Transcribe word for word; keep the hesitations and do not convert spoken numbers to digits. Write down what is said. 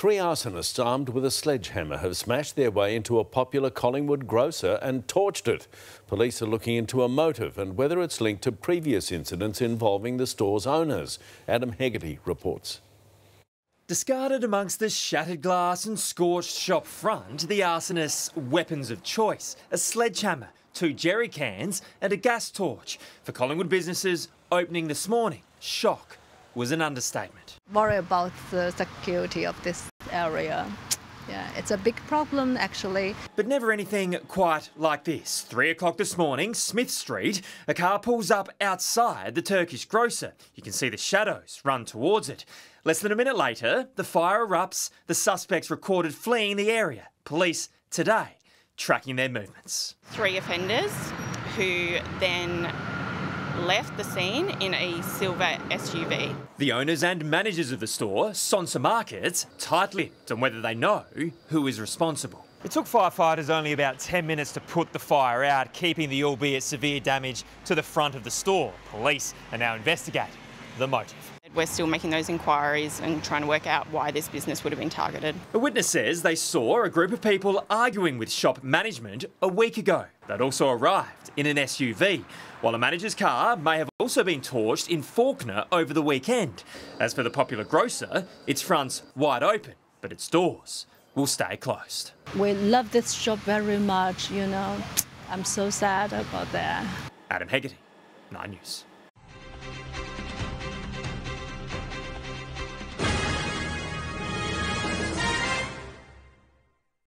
Three arsonists armed with a sledgehammer have smashed their way into a popular Collingwood grocer and torched it. Police are looking into a motive and whether it's linked to previous incidents involving the store's owners. Adam Hegarty reports. Discarded amongst the shattered glass and scorched shop front, the arsonists' weapons of choice, a sledgehammer, two jerry cans and a gas torch. For Collingwood businesses opening this morning, shock was an understatement. Worry about the security of this area. Yeah, it's a big problem actually. But never anything quite like this. Three o'clock this morning, Smith Street, a car pulls up outside the Turkish grocer. You can see the shadows run towards it. Less than a minute later, the fire erupts, the suspects recorded fleeing the area. Police today tracking their movements. Three offenders who then left the scene in a silver S U V. The owners and managers of the store, Sonsa Markets, tight-lipped on whether they know who is responsible. It took firefighters only about ten minutes to put the fire out, keeping the albeit severe damage to the front of the store. Police are now investigating the motive. We're still making those inquiries and trying to work out why this business would have been targeted. A witness says they saw a group of people arguing with shop management a week ago. They'd also arrived in an S U V, while the manager's car may have also been torched in Faulkner over the weekend. As for the popular grocer, its front's wide open, but its doors will stay closed. We love this shop very much, you know. I'm so sad about that. Adam Hegarty, nine news.